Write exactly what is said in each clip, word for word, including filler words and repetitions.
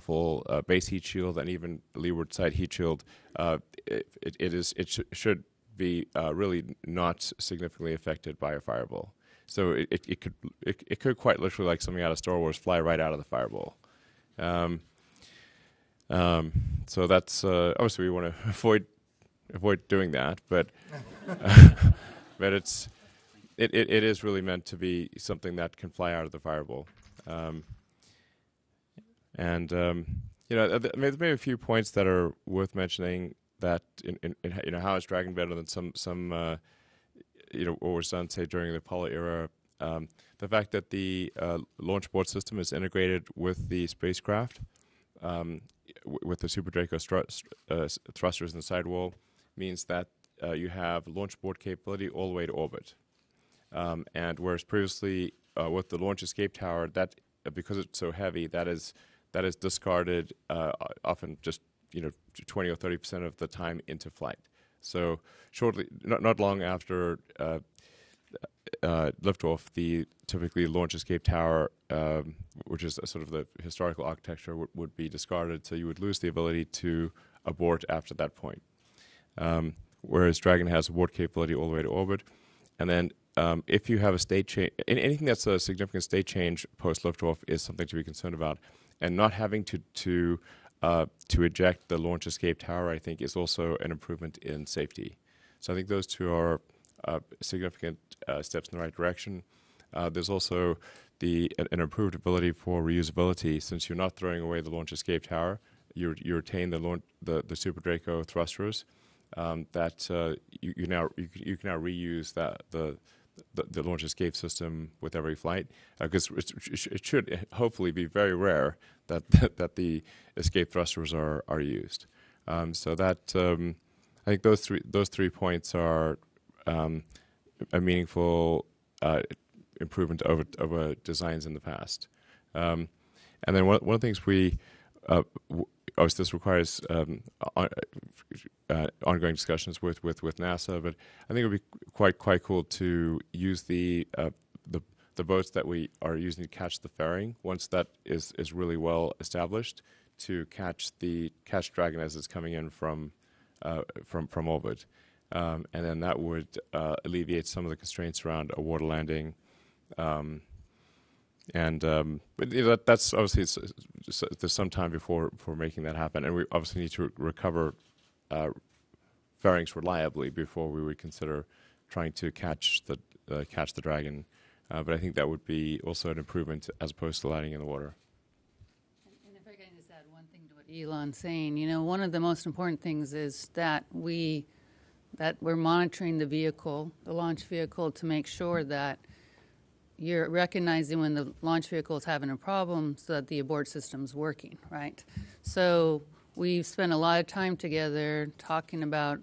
full uh, base heat shield and even leeward side heat shield, uh, it, it, it, is, it sh should be uh, really not significantly affected by a fireball. So it, it, it could it, it could quite literally, like something out of Star Wars, fly right out of the fireball. Um, um, so that's uh, obviously we want to avoid avoid doing that, but uh, but it's it, it it is really meant to be something that can fly out of the fireball. Um, and um, you know, th there's maybe a few points that are worth mentioning. That in, in, in you know, how is Dragon better than some some uh, you know, what was done, say, during the Apollo era? Um, the fact that the uh, launch board system is integrated with the spacecraft, um, w with the SuperDraco uh, thrusters in the sidewall, means that uh, you have launch board capability all the way to orbit. Um, and whereas previously uh, with the launch escape tower, that uh, because it's so heavy, that is that is discarded uh, often just, you know, twenty or thirty percent of the time into flight. So shortly, not, not long after uh, uh, liftoff, the typically launch escape tower, um, which is a sort of the historical architecture, would be discarded. So you would lose the ability to abort after that point. Um, whereas Dragon has abort capability all the way to orbit. And then um, if you have a state change, anything that's a significant state change post liftoff is something to be concerned about. And not having to, to Uh, to eject the launch escape tower, I think, is also an improvement in safety. So I think those two are uh, significant uh, steps in the right direction. Uh, there's also the uh, an improved ability for reusability, since you're not throwing away the launch escape tower. You you retain the launch, the the SuperDraco thrusters. Um, that uh, you, you now you, you can now reuse that the. The, the launch escape system with every flight, because uh, it, it should hopefully be very rare that that, that the escape thrusters are are used. Um, so that um, I think those three those three points are um, a meaningful uh, improvement over over designs in the past. Um, and then one, one of the things we uh, w obviously this requires um, on, uh, ongoing discussions with, with, with NASA, but I think it would be quite quite cool to use the, uh, the the boats that we are using to catch the fairing, once that is is really well established, to catch the catch Dragon as it's coming in from uh, from from orbit, um, and then that would uh, alleviate some of the constraints around a water landing. Um, And um, but, you know, that, that's obviously it's, it's, there's some time before for making that happen, and we obviously need to re recover uh, fairings reliably before we would consider trying to catch the uh, catch the Dragon. Uh, but I think that would be also an improvement as opposed to landing in the water. And, and if I can just add one thing to what Elon's saying, you know, one of the most important things is that we that we're monitoring the vehicle, the launch vehicle, to make sure that you're recognizing when the launch vehicle is having a problem so that the abort system's working, right? So we've spent a lot of time together talking about,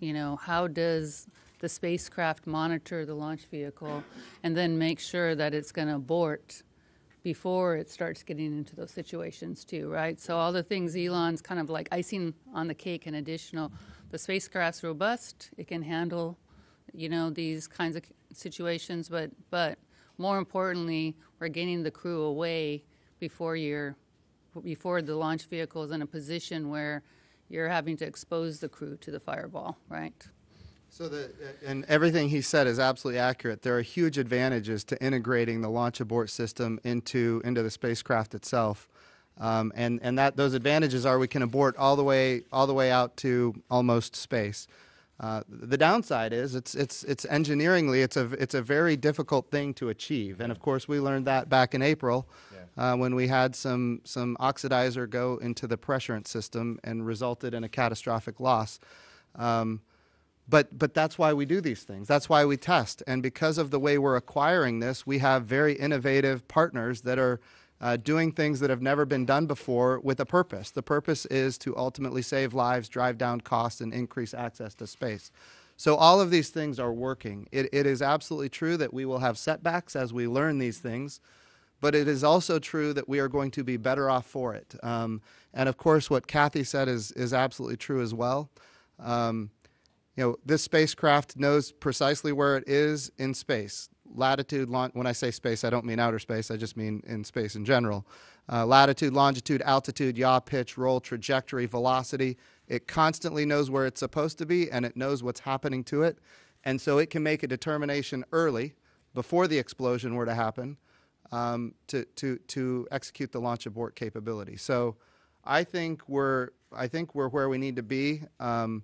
you know, how does the spacecraft monitor the launch vehicle and then make sure that it's going to abort before it starts getting into those situations too, right? So all the things Elon's kind of like icing on the cake and additional, the spacecraft's robust, it can handle, you know, these kinds of situations, but, but, more importantly, we're getting the crew away before you're, before the launch vehicle is in a position where you're having to expose the crew to the fireball, right? So the, and everything he said is absolutely accurate. There are huge advantages to integrating the launch abort system into into the spacecraft itself, um, and and that those advantages are we can abort all the way all the way out to almost space. Uh, the downside is it's it's it's engineeringly it's a it's a very difficult thing to achieve, and of course we learned that back in April, yeah. uh, when we had some some oxidizer go into the pressurant system and resulted in a catastrophic loss. Um, but but that's why we do these things. That's why we test, and because of the way we're acquiring this, we have very innovative partners that are uh, doing things that have never been done before with a purpose. The purpose is to ultimately save lives, drive down costs, and increase access to space. So all of these things are working. It, it is absolutely true that we will have setbacks as we learn these things, but it is also true that we are going to be better off for it. Um, and of course, what Kathy said is, is absolutely true as well. Um, you know, this spacecraft knows precisely where it is in space. latitude, when I say space, I don't mean outer space, I just mean in space in general. Uh, latitude, longitude, altitude, yaw, pitch, roll, trajectory, velocity. It constantly knows where it's supposed to be, and it knows what's happening to it. And so it can make a determination early, before the explosion were to happen, um, to, to, to execute the launch abort capability. So I think we're, I think we're where we need to be, um,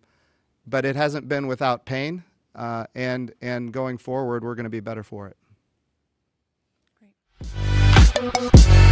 but it hasn't been without pain. Uh, and, and going forward, we're going to be better for it. Great.